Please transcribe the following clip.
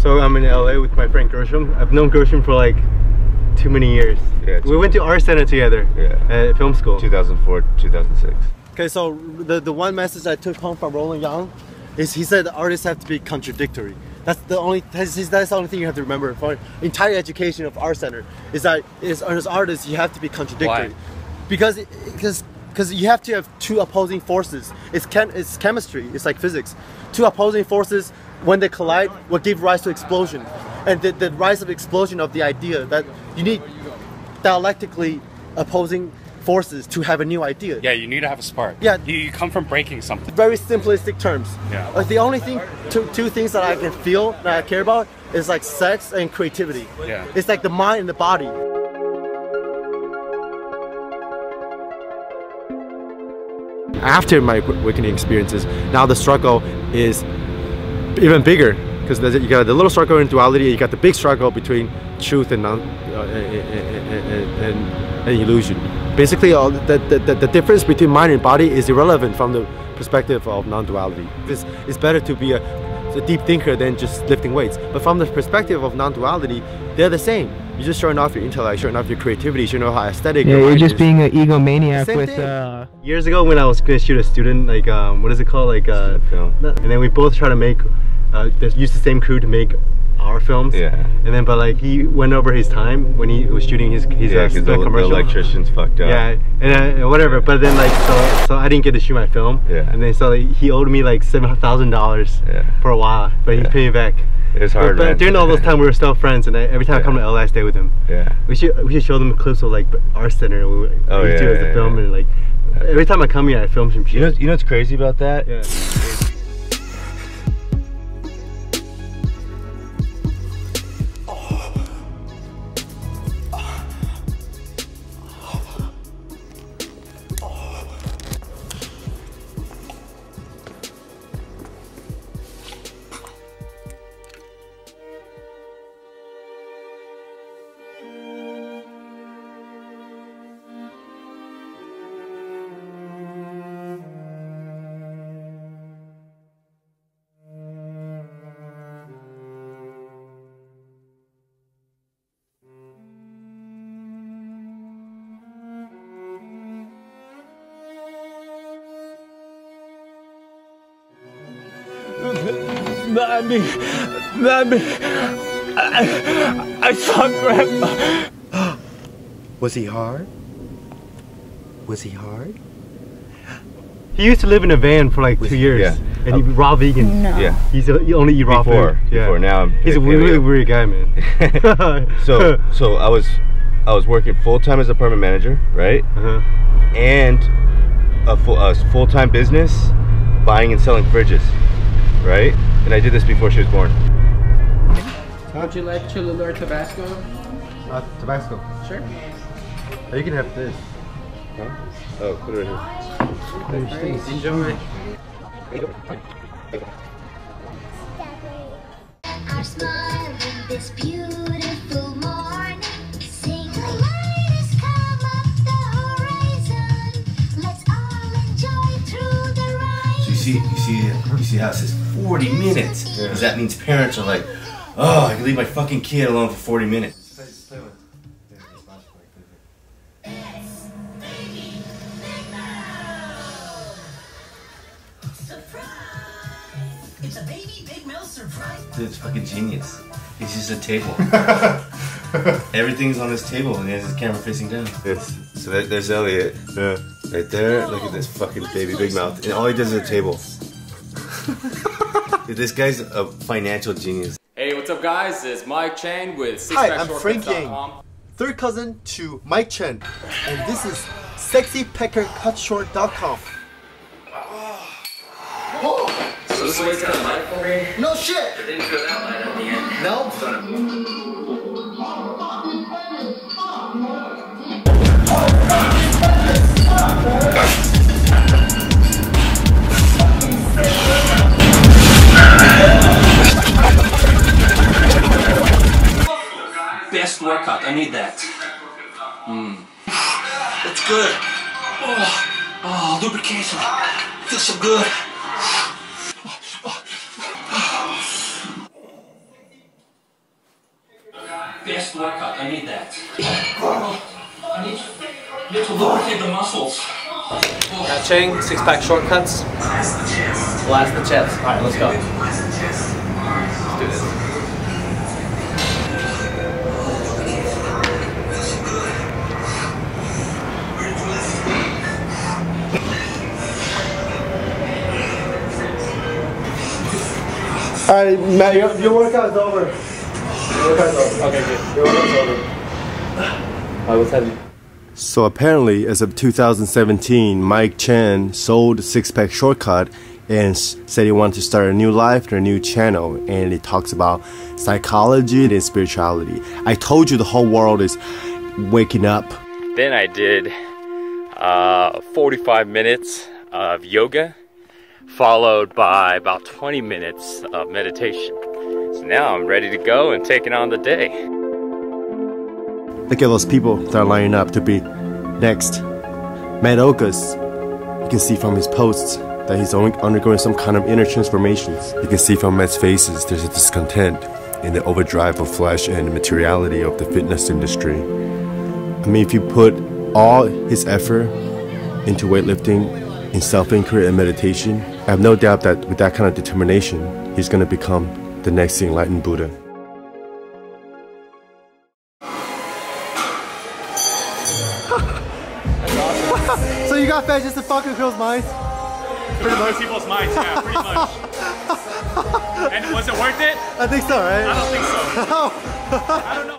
So I'm in LA with my friend Gershom. I've known Gershom for like too many years. Yeah, we went to Art Center together, at film school. 2004, 2006. Okay, so the one message I took home from Roland Young is he said artists have to be contradictory. That's the only thing you have to remember for the entire education of Art Center is that as artists you have to be contradictory. Why? Because you have to have two opposing forces. It's chemistry. It's like physics. Two opposing forces, when they collide, will give rise to explosion, and the rise of explosion of the idea that you need dialectically opposing forces to have a new idea. Yeah, you need to have a spark. Yeah, you come from breaking something. Very simplistic terms. Yeah. Like the only thing, two things that I can feel that I care about is like sex and creativity. Yeah. It's like the mind and the body. After my awakening experiences, now the struggle is even bigger, because you got the little struggle in duality, you got the big struggle between truth and illusion. Basically, all the difference between mind and body is irrelevant from the perspective of non-duality. It's better to be a deep thinker than just lifting weights. But from the perspective of non-duality, they're the same. You're just showing off your intellect, showing off your creativity, showing off how aesthetic. Yeah, you're just being an egomaniac with. Years ago, when I was gonna shoot a student, like what is it called, like film, and then we both try to make, use the same crew to make our films. Yeah. And then, but like he went over his time when he was shooting his commercial. The electrician's fucked up. Yeah, and whatever. But then like so I didn't get to shoot my film. Yeah. And then so like, he owed me like $7,000 for a while, but he paid me back. It's hard. But during all those time, we were still friends, and every time I come to LA, I stay with him. Yeah. We should show them clips of like Art Center. We do as a film. And like every time I come here, I film some shit. You know what's crazy about that? Yeah. Mommy, I saw Grandma. Was he hard? Was he hard? He used to live in a van for like 2 years, and he was raw vegan. No. Yeah, he only eat raw food. Yeah. Before now, he's a really weird guy, man. so I was working full time as a apartment manager, right? And a full time business, buying and selling fridges, right? And I did this before she was born. How'd you like Cholula or Tabasco? Tabasco. Sure. Oh, you can have this. Huh? Oh, put it right here. Nice. Enjoy. Our smile in this beautiful morning. Sing the light has come up the horizon. Let's all enjoy through the ride. So you see how this is 40 minutes. Yeah. That means parents are like, oh, I can leave my fucking kid alone for 40 minutes. It's a baby Big Mel surprise. Dude, it's fucking genius. It's just a table. Everything's on this table and there's his camera facing down. So there's Elliot. Yeah. Right there, look at this fucking baby Big Mouth. And all he does is a table. Dude, this guy's a financial genius. Hey, what's up, guys? It's Mike Chang with Six Pack Shortcut. Hi, I'm Frank Yang, third cousin to Mike Chang, and this is sexypeckercutshort.com. Oh. So this way it's got a light for me? No shit! It didn't go that light at the end. No? Best workout, I need that. That's good. Oh, lubrication. Feels so good. best workout. I need that. Oh, I need to lubricate the muscles. Oh. Matt Chang, 6-pack shortcuts. Blast the chest. Blast the chest. Alright, let's go. Let's do this. Alright, Matt, your workout's over. Your workout's over. Okay, good. Your workout's over. Alright, what's happening? So apparently, as of 2017, Mike Chang sold Six Pack Shortcut and said he wanted to start a new life and a new channel, and it talks about psychology and spirituality. I told you the whole world is waking up. Then I did 45 minutes of yoga, followed by about 20 minutes of meditation. So now I'm ready to go and taking on the day. Look at those people that are lining up to be next. Matt Ogus, you can see from his posts that he's undergoing some kind of inner transformations. You can see from Matt's faces there's a discontent in the overdrive of flesh and the materiality of the fitness industry. I mean, if you put all his effort into weightlifting, in self-inquiry and meditation, I have no doubt that with that kind of determination, he's going to become the next enlightened Buddha. So you got fed just to fuck with girls' minds? Pretty much. People's minds, yeah, pretty much. And was it worth it? I think so, right? I don't think so. I don't know.